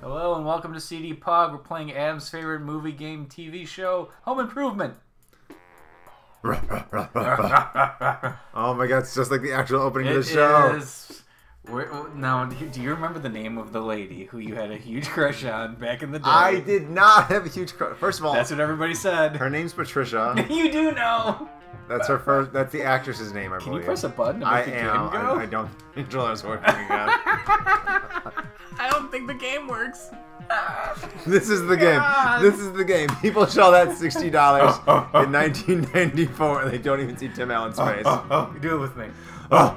Hello and welcome to CD Pog. We're playing Adam's favorite movie, game, TV show, Home Improvement. Oh my god, it's just like the actual opening of the show. Now, do you remember the name of the lady who you had a huge crush on back in the day? I did not have a huge crush. First of all, that's what everybody said. Her name's Patricia. You do know. That's her first. That's the actress's name, I believe. Can you press a button to make the game go? I don't think controllers working again. I don't think the game works. This is the God. Game. This is the game. People saw that $60 in 1994, and they don't even see Tim Allen's face. You do it with me. Oh,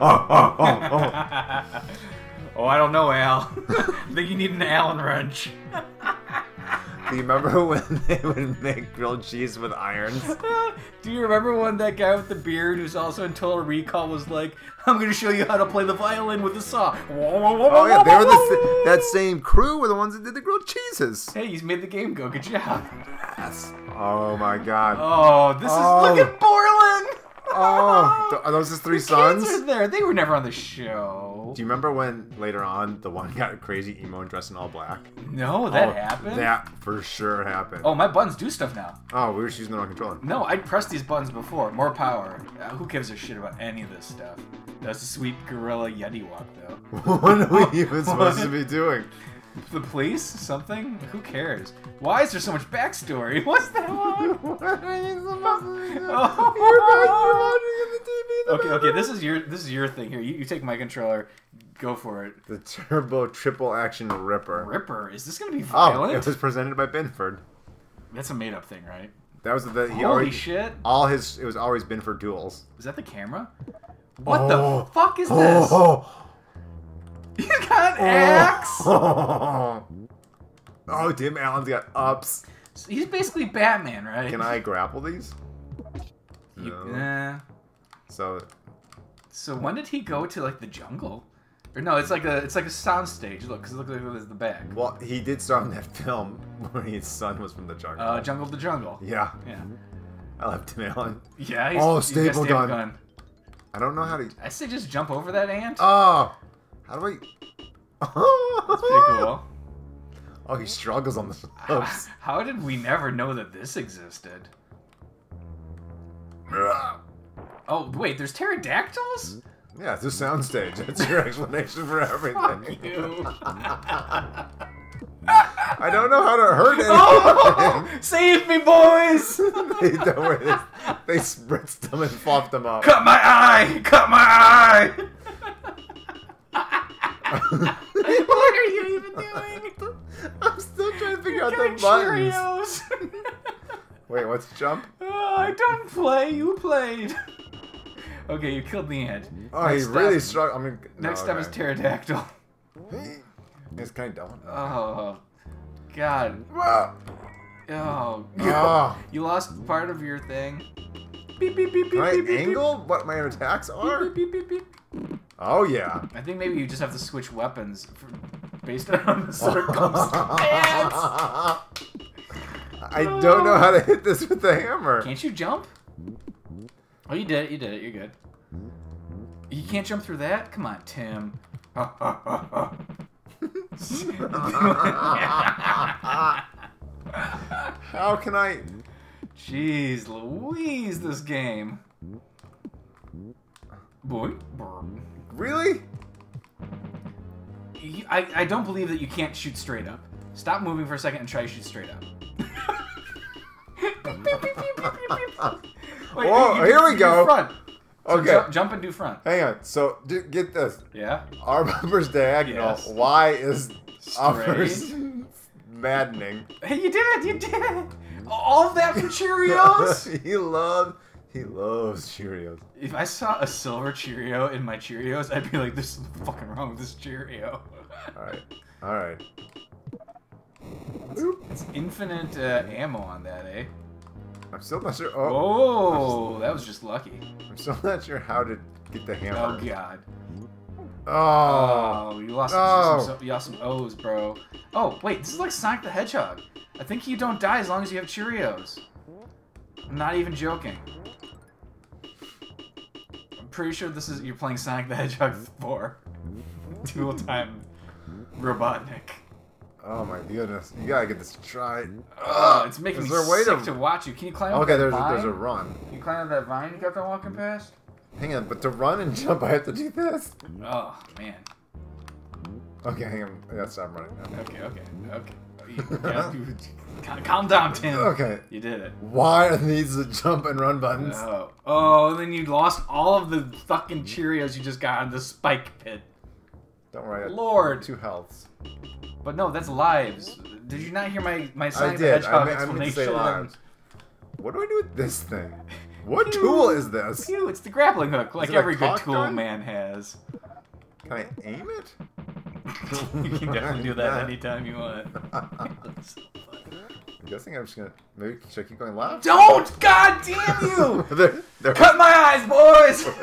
I don't know, Al. I think you need an Allen wrench. Do you remember when they would make grilled cheese with irons? Do you remember when that guy with the beard, who's also in Total Recall, was like, "I'm going to show you how to play the violin with the saw"? Oh yeah, they were that same crew were the ones that did the grilled cheeses. Hey, he's made the game go. Good job. Yes. Oh my God. Oh, this is. Look at Borland. Oh, are those his three sons? Kids are there. They were never on the show. Do you remember when later on the one got a crazy emo and dressed in all black? No, that happened. That for sure happened. Oh, my buttons do stuff now. Oh, we were just using the wrong controller. No, I pressed these buttons before. More power. Who gives a shit about any of this stuff? That's a sweet gorilla yeti walk, though. What are we even supposed to be doing? The police? Something? Who cares? Why is there so much backstory? What's that one? What are you supposed to do? Oh. You're watching the TV. Okay, this is your thing here. You take my controller. Go for it. The Turbo Triple Action Ripper. Ripper? Is this gonna be violent? Oh, it was presented by Binford. That's a made-up thing, right? That was the holy shit. It was always Binford duels. Is that the camera? What the fuck is this? You got an axe? Oh, Tim Allen's got ups. So he's basically Batman, right? Can I grapple these? No. So when did he go to like the jungle? Or no, it's like a soundstage. Look, because look like it was the back. Well, he did star in that film where his son was from the jungle. Jungle to Jungle. Yeah. Yeah. I love Tim Allen. Yeah. He's, staple gun. I don't know how to. I say just jump over that ant. Oh. How do I... That's pretty cool. Oh, he struggles on the slopes. How did we never know that this existed? Oh, wait, there's pterodactyls? Yeah, it's a soundstage. That's your explanation for everything. Fuck you. I don't know how to hurt anyone. Oh, save me, boys! They spritzed them and fluffed them up. Cut my eye! Cut my eye! What are you even doing? I'm still trying to figure out the buttons. Wait, what's jump? Oh, I don't play. You played. Okay, you killed the ant. Oh, next he really struck. I mean, next step is pterodactyl. It's kind of dumb. Oh, God. Oh. You lost part of your thing. Beep, beep, beep, beep, can beep, I beep, angle beep, what my attacks are? Beep, beep, beep, beep. Oh, yeah. I think maybe you just have to switch weapons based on the circumstance. I don't know how to hit this with the hammer. Can't you jump? Oh, you did it. You did it. You're good. You can't jump through that? Come on, Tim. How can I... Jeez Louise, this game. Boy. Really? I don't believe that you can't shoot straight up. Stop moving for a second and try to shoot straight up. Wait, whoa, here we go. Front. So okay. Jump and do front. Hang on. So, get this. Yeah? R bumper's diagonal. Yes. Y is uppers. Maddening. Hey, you did it! You did it! All of that for Cheerios? He loves Cheerios. If I saw a silver Cheerio in my Cheerios, I'd be like, there's something fucking wrong with this Cheerio. Alright. Alright. It's infinite ammo on that, eh? I'm still not sure. Oh, that was just lucky. I'm still not sure how to get the hammer. Oh, God. Oh, you lost some O's, bro. Oh, wait, this is like Sonic the Hedgehog. I think you don't die as long as you have Cheerios. I'm not even joking. I'm pretty sure this is... You're playing Sonic the Hedgehog 4. Dual-time Robotnik. Oh my goodness! You gotta get this tried. Ugh, it's making me sick to watch you. Can you climb? Okay, there's a run. Can you climb up that vine you got there walking past? Hang on, but to run and jump, I have to do this. Oh man. Okay, hang on. I gotta stop running. Okay. Calm down, Tim. Okay. You did it. Why are these the jump and run buttons? No. Oh, and then you lost all of the fucking Cheerios you just got in the spike pit. Don't worry. Lord. 2 healths. But no, that's lives. Did you not hear my Sonic the Hedgehog explanation? I did say lives. What do I do with this thing? What tool is this? It's the grappling hook, like every good tool man has. Can I aim it? You can definitely do that anytime you want. I'm guessing I'm just gonna. Maybe should I keep going left? Don't! God damn you! Cut my eyes, boys!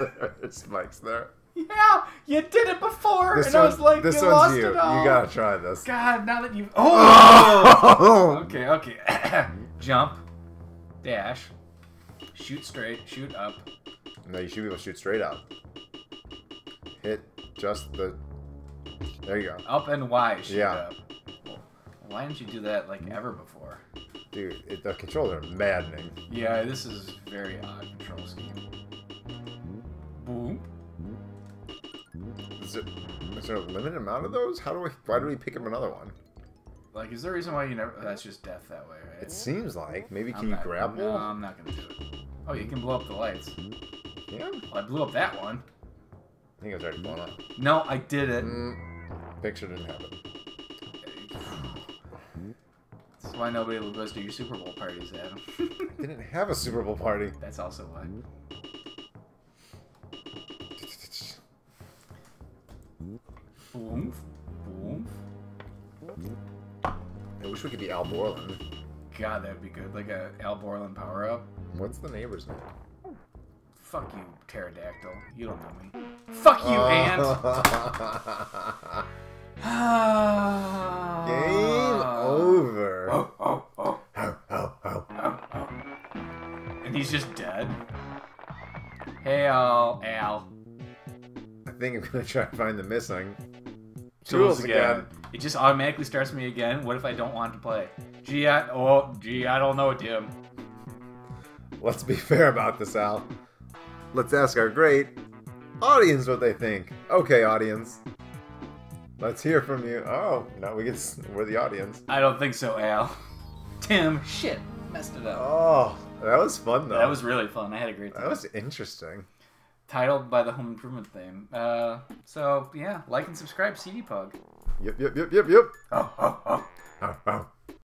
There's spikes there. Yeah, you did it before, and I was like, you lost it all. You gotta try this. God, now that you. Oh! Okay. Jump, dash, shoot straight, shoot up. No, you should be able to shoot straight up. Hit just the. There you go. Up and Y. Shoot up. Why didn't you do that like ever before? Dude, the controls are maddening. Yeah, this is very odd control scheme. Boom. Is there a limited amount of those? Why do we pick up another one? Like, is there a reason why you never? That's just death that way, right? It seems like. Maybe can you grapple? No, I'm not gonna do it. Oh, you can blow up the lights. Yeah. Well, I blew up that one. I think it was already blown up. No, I did it. Picture didn't happen. That's why nobody goes to your Super Bowl parties, Adam. I didn't have a Super Bowl party. That's also why. Boom. I wish we could be Al Borland. God, that'd be good. Like a Al Borland power up. What's the neighbor's name? Fuck you, pterodactyl. You don't know me. Fuck you, ant! Game over. Oh. And he's just dead. Hey, Al. I think I'm gonna try to find the missing tools again. It just automatically starts me again. What if I don't want to play? Gee, I don't know, Tim. Let's be fair about this, Al. Let's ask our great audience what they think. Okay, audience. Let's hear from you. Oh, now we're the audience. I don't think so, Al. Tim, shit, messed it up. Oh, that was fun, though. That was really fun. I had a great time. That was interesting. Titled by the Home Improvement theme. So, yeah, like and subscribe, CD Pug. Yep.